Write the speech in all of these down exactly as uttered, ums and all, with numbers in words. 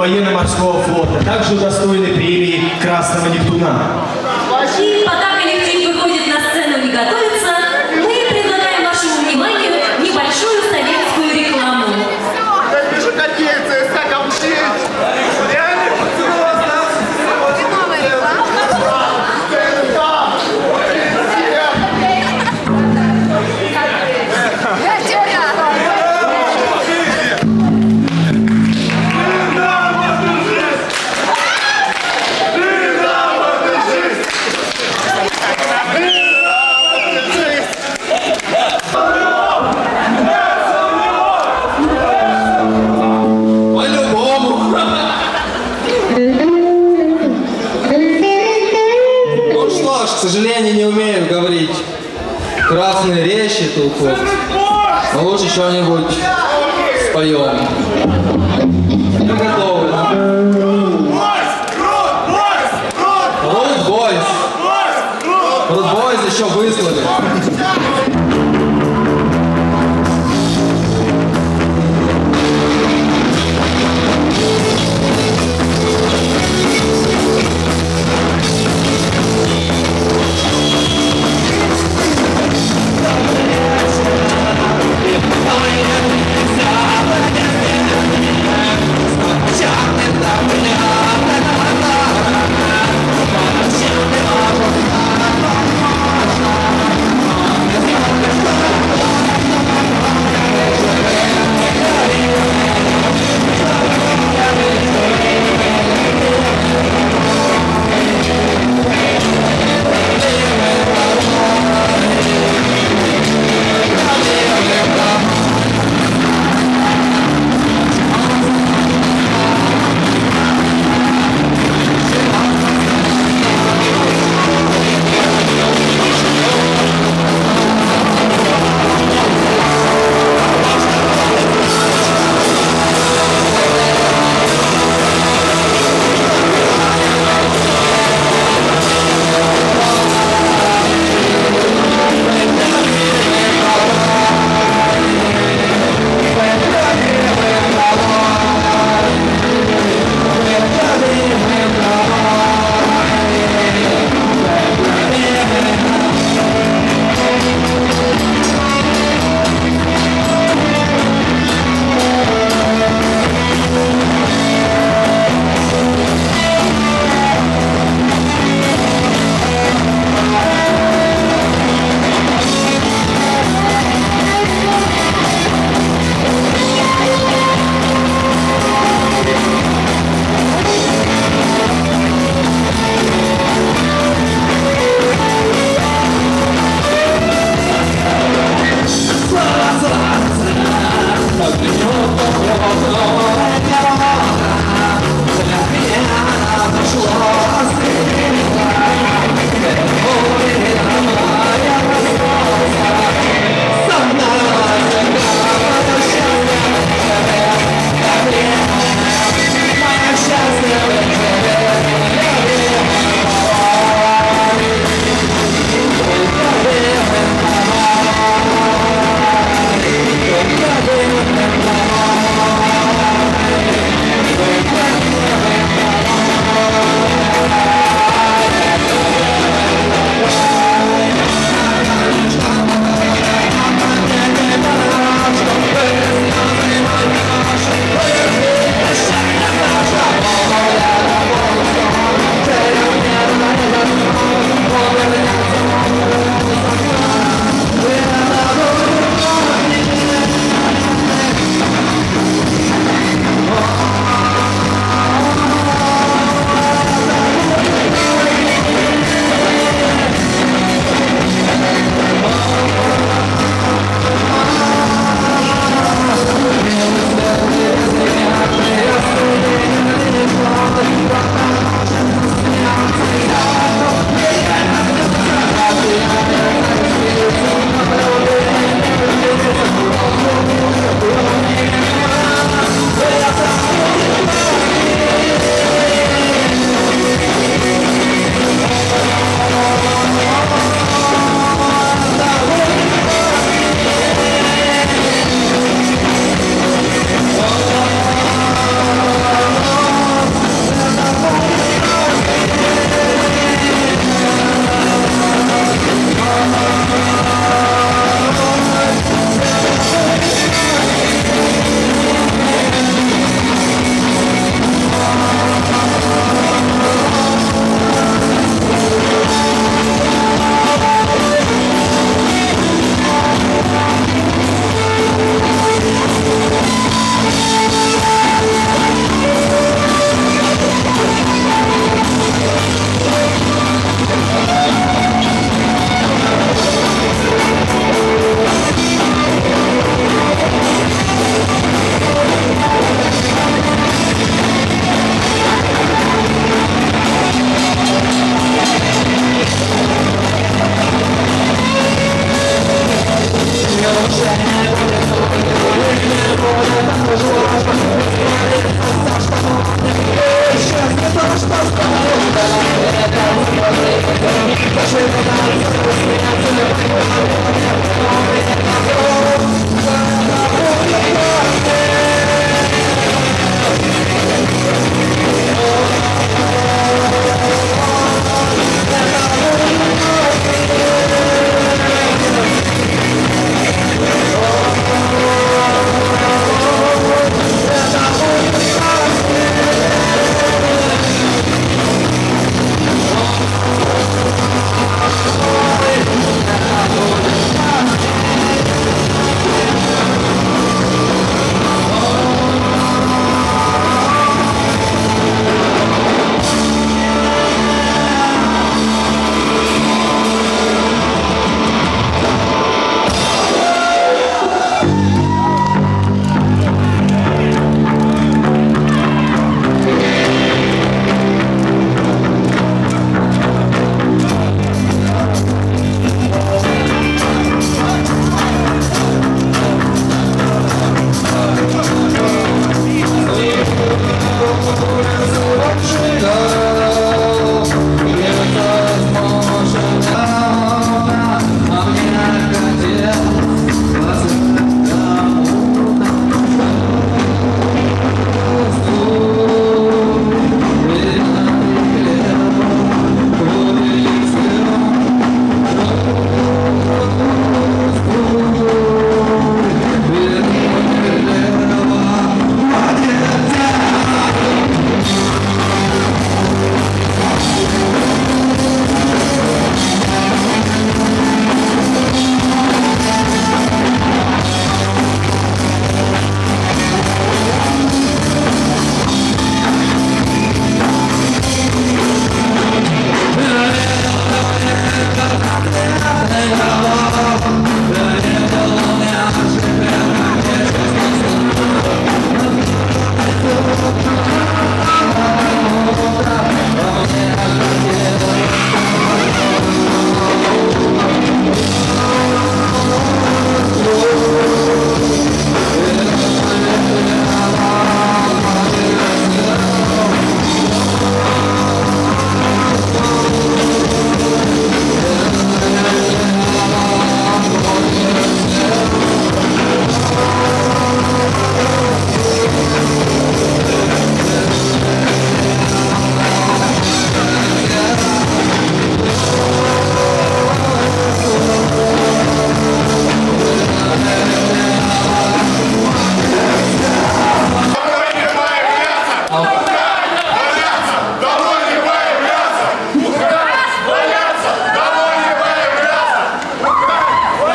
военно-морского флота, также удостоены премии «Красного Нептуна». Пока коллектив выходит на сцену и готовится, мы предлагаем вашему вниманию небольшую советскую рекламу. К сожалению, не умею говорить красные речи тут вот, но лучше что-нибудь споем. Не готовы. Руд Бойс! Руд Бойс еще выслали. Let's go.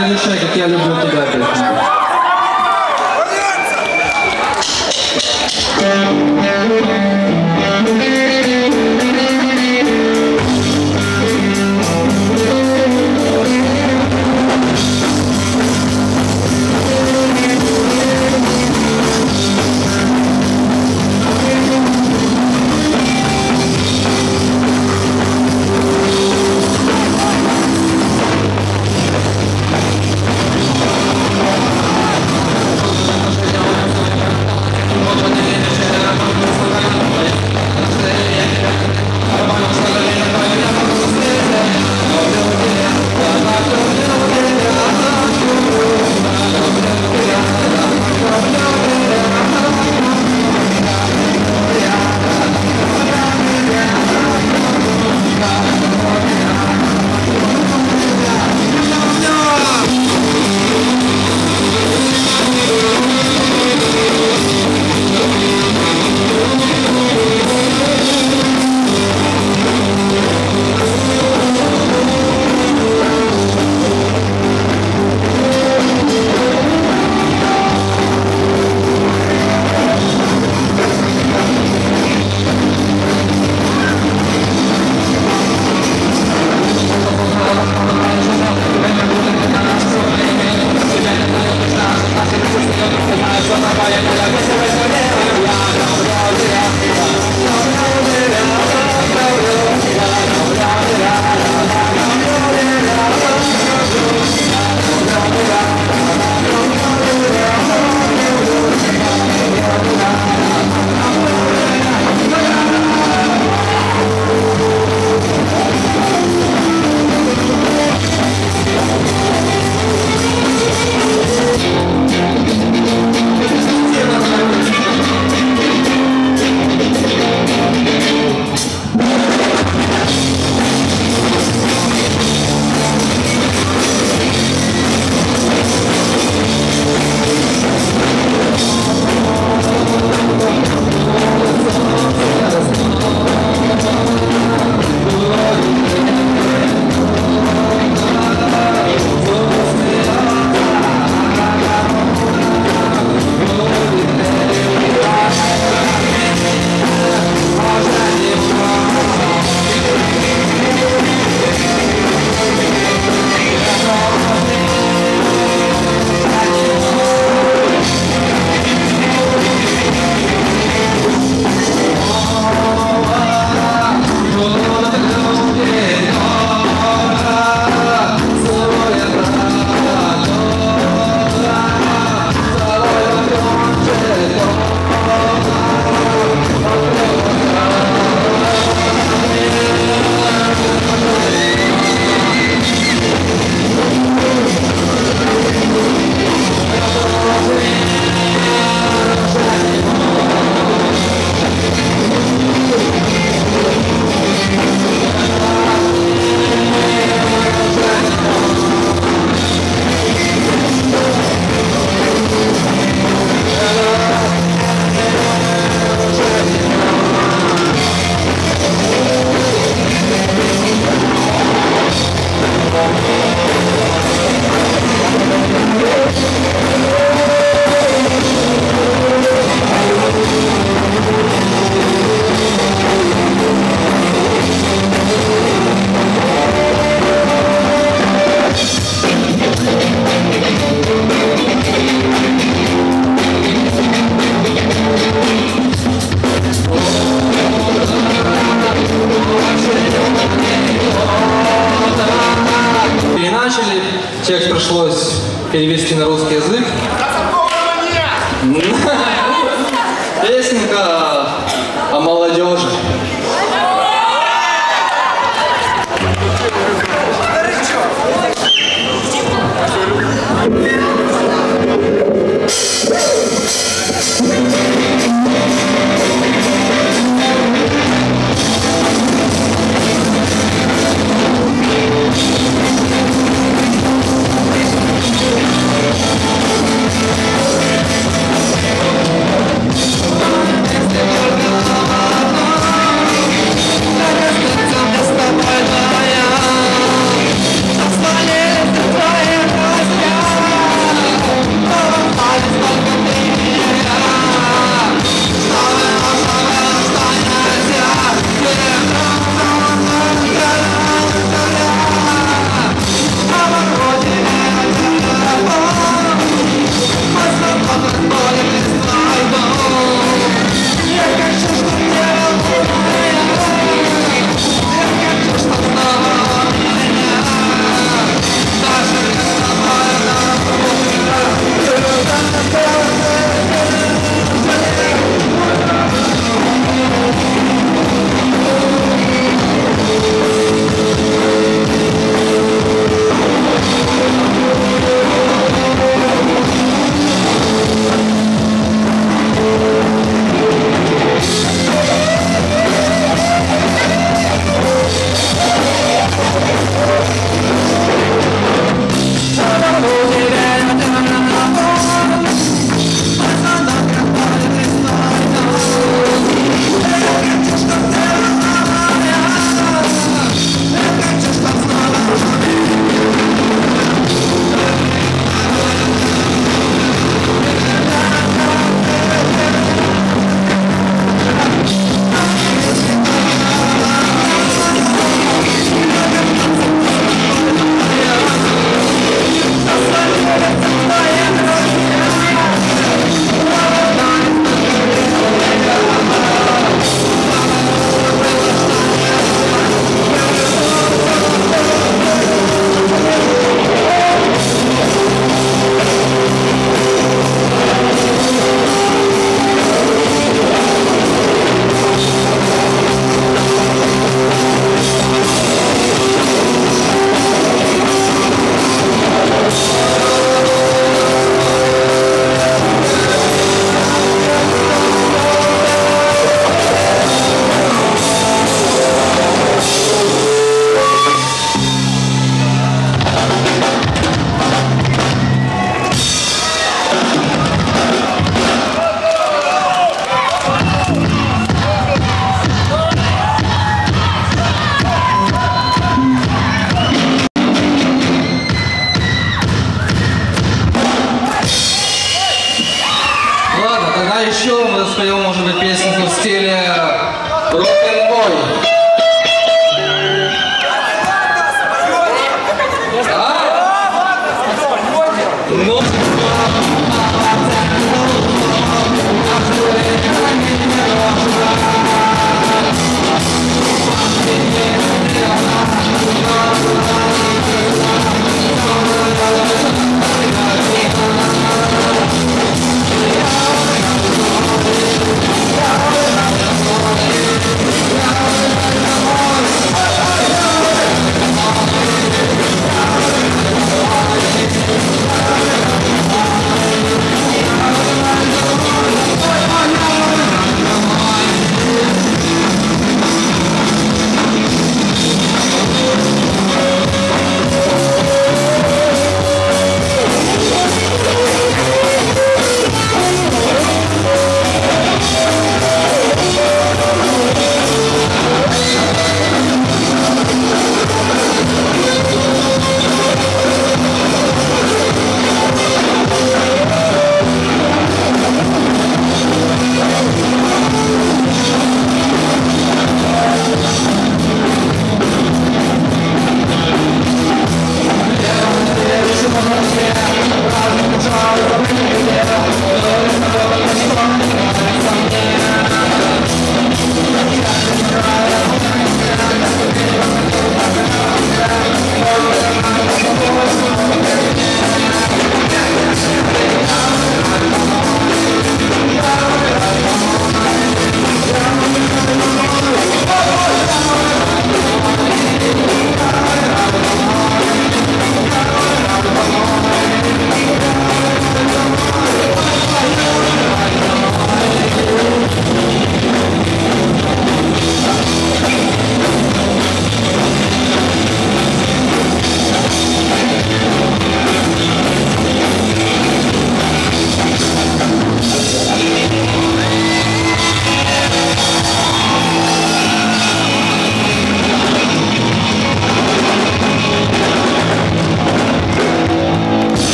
Следующая, как я люблю тебя, песня. Текст пришлось перевести на русский язык. Песенка о молодежи. Oh,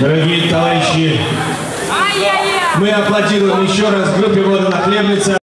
Дорогие товарищи, мы аплодируем еще раз группе «Водохлебница».